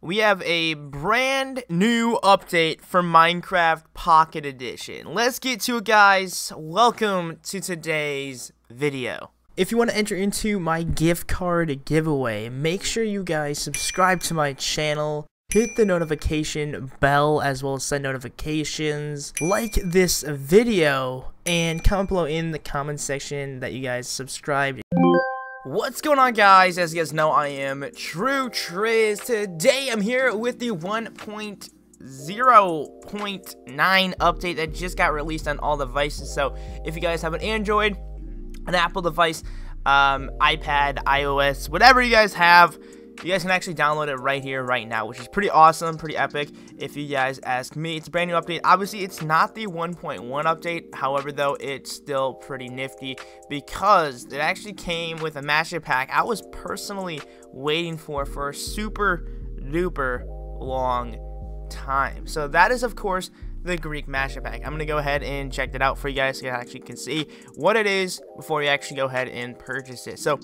We have a brand new update for Minecraft Pocket Edition. Let's get to it, guys. Welcome to today's video. If you want to enter into my gift card giveaway, make sure you guys subscribe to my channel, hit the notification bell as well as send notifications, like this video, and comment below in the comment section that you guys subscribed. What's going on, guys? As you guys know, I am TrueTriz. Today I'm here with the 1.0.9 update that just got released on all devices. So if you guys have an Android, an Apple device, iPad, iOS, whatever you guys have, you guys can actually download it right here, right now, which is pretty awesome, pretty epic, if you guys ask me. It's a brand new update. Obviously, it's not the 1.1 update. However, though, it's still pretty nifty because it actually came with a mashup pack I was personally waiting for a super duper long time. So that is, of course, the Greek Mash-up Pack. I'm going to go ahead and check that out for you guys so you actually can see what it is before you actually go ahead and purchase it. So,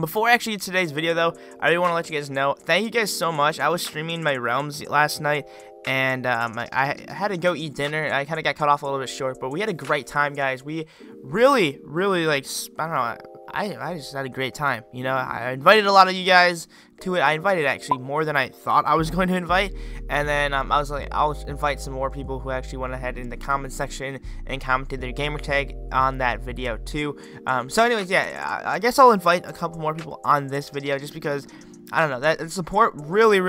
before I actually get today's video, though, I really want to let you guys know, thank you guys so much. I was streaming my realms last night, and I had to go eat dinner. I kind of got cut off a little bit short, but we had a great time, guys. We really, like, I don't know, I just had a great time. You know, I invited a lot of you guys to it. I invited actually more than I thought I was going to invite, and then I was like, I'll invite some more people who actually went ahead in the comment section and commented their gamer tag on that video too. So anyways, yeah, I guess I'll invite a couple more people on this video just because, I don't know, that support really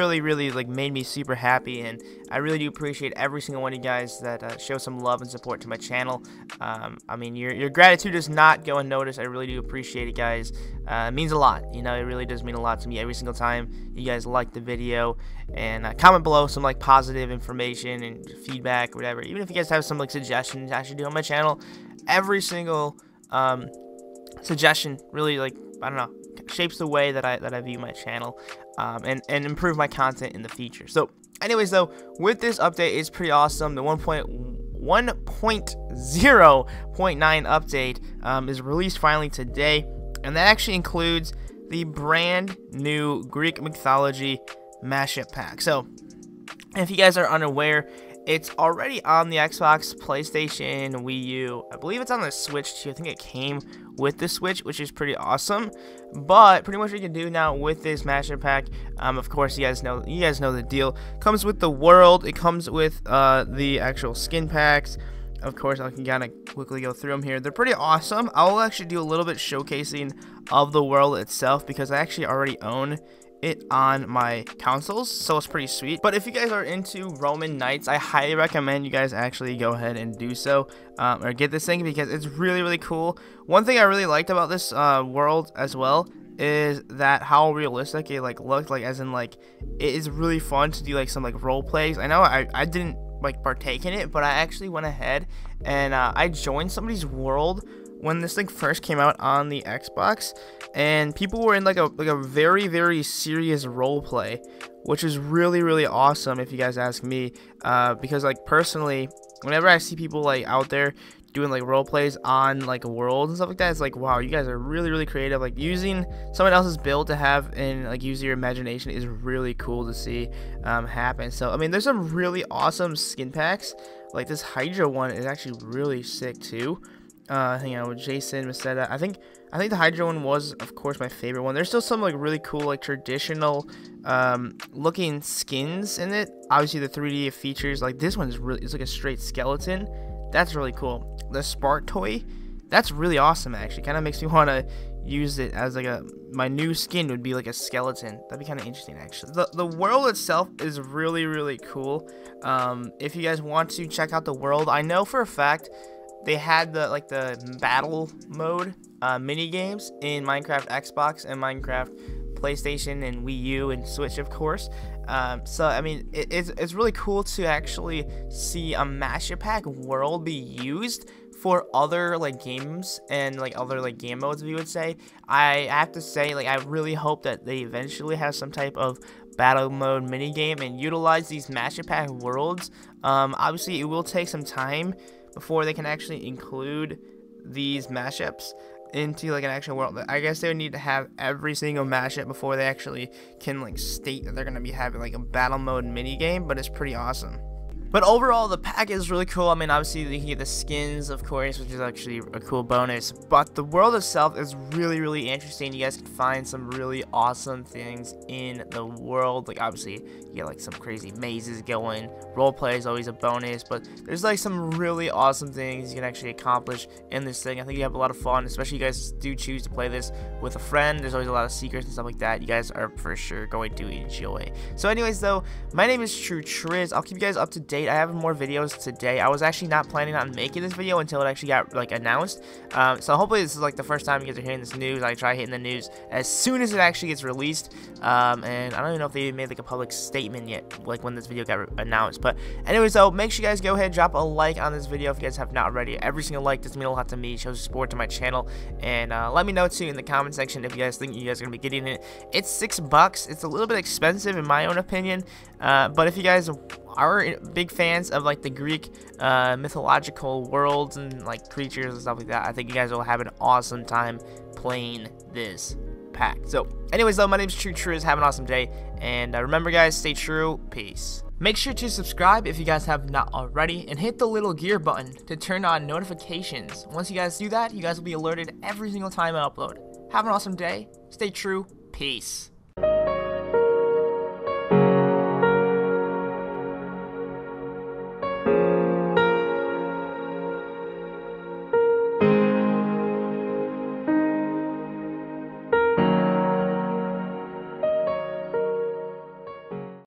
like made me super happy, and I really do appreciate every single one of you guys that show some love and support to my channel. I mean, your gratitude does not go unnoticed. I really do appreciate it, guys. It means a lot. You know, it really does mean a lot to me every single time you guys like the video, and comment below some like positive information and feedback, whatever. Even if you guys have some like suggestions I should do on my channel, every single suggestion really, like, I don't know, shapes the way that I view my channel, and improve my content in the future. So anyways, though, with this update, it's pretty awesome. The 1.0.9 update is released finally today, and that actually includes the brand new Greek mythology mashup pack. So if you guys are unaware, it's already on the Xbox, PlayStation, Wii U. I believe it's on the Switch too. I think it came with the Switch, which is pretty awesome. But pretty much what you can do now with this mashup pack, of course, you guys know the deal. Comes with the world. It comes with the actual skin packs. Of course, I can kind of quickly go through them here. They're pretty awesome. I'll actually do a little bit showcasing of the world itself because I actually already own it on my consoles, so it's pretty sweet. But if you guys are into Roman Knights, I highly recommend you guys actually go ahead and do so, or get this thing, because it's really cool. One thing I really liked about this world as well is that how realistic it like looked, like as in like it is really fun to do like some like role plays. I know I didn't like partake in it, but I actually went ahead and I joined somebody's world when this thing first came out on the Xbox, and people were in like a very serious role play, which is really awesome if you guys ask me, because like personally, whenever I see people like out there doing like role plays on like worlds and stuff like that, it's like, wow, you guys are really creative. Like using someone else's build to have and like use your imagination is really cool to see happen. So I mean, there's some really awesome skin packs. Like this Hydra one is actually really sick too. Hang on, with Jason Maseda. I think the Hydra one was, of course, my favorite one. There's still some like really cool like traditional looking skins in it. Obviously the 3D features, like this one is really, it's like a straight skeleton. That's really cool. The Spark toy, that's really awesome actually. Kind of makes me want to use it as like a, my new skin would be like a skeleton. That'd be kind of interesting actually. The world itself is really cool. If you guys want to check out the world, I know for a fact they had the like the battle mode mini games in Minecraft Xbox and Minecraft PlayStation and Wii U and Switch, of course. So I mean, it's really cool to actually see a mashup pack world be used for other like games and like other like game modes, if you would say. I have to say, like, I really hope that they eventually have some type of battle mode minigame and utilize these mashup pack worlds. Obviously, it will take some time before they can actually include these mashups into like an actual world. I guess they would need to have every single mashup before they actually can like state that they're going to be having like a battle mode mini game, but it's pretty awesome. But overall, the pack is really cool. I mean, obviously you can get the skins, of course, which is actually a cool bonus. But the world itself is really, really interesting. You guys can find some really awesome things in the world. Like, obviously, you get, like, some crazy mazes going. Roleplay is always a bonus. But there's, like, some really awesome things you can actually accomplish in this thing. I think you have a lot of fun, especially if you guys do choose to play this with a friend. There's always a lot of secrets and stuff like that. You guys are for sure going to enjoy. So, anyways, though, my name is TrueTriz. I'll keep you guys up to date. I have more videos today. I was actually not planning on making this video until it actually got like announced. So hopefully this is like the first time you guys are hearing this news. I try hitting the news as soon as it actually gets released. And I don't even know if they even made like a public statement yet, like when this video got announced. But anyways, so make sure you guys go ahead and drop a like on this video if you guys have not already. Every single like does mean a lot to me. It shows support to my channel. And let me know too in the comment section if you guys think you guys are gonna be getting it. It's $6. It's a little bit expensive in my own opinion. But if you guys are big fans of like the Greek mythological worlds and like creatures and stuff like that, I think you guys will have an awesome time playing this pack. So anyways though, my name's TrueTriz. Have an awesome day, and remember guys, stay true. Peace. Make sure to subscribe if you guys have not already, and hit the little gear button to turn on notifications. Once you guys do that, you guys will be alerted every single time I upload. Have an awesome day, stay true, peace.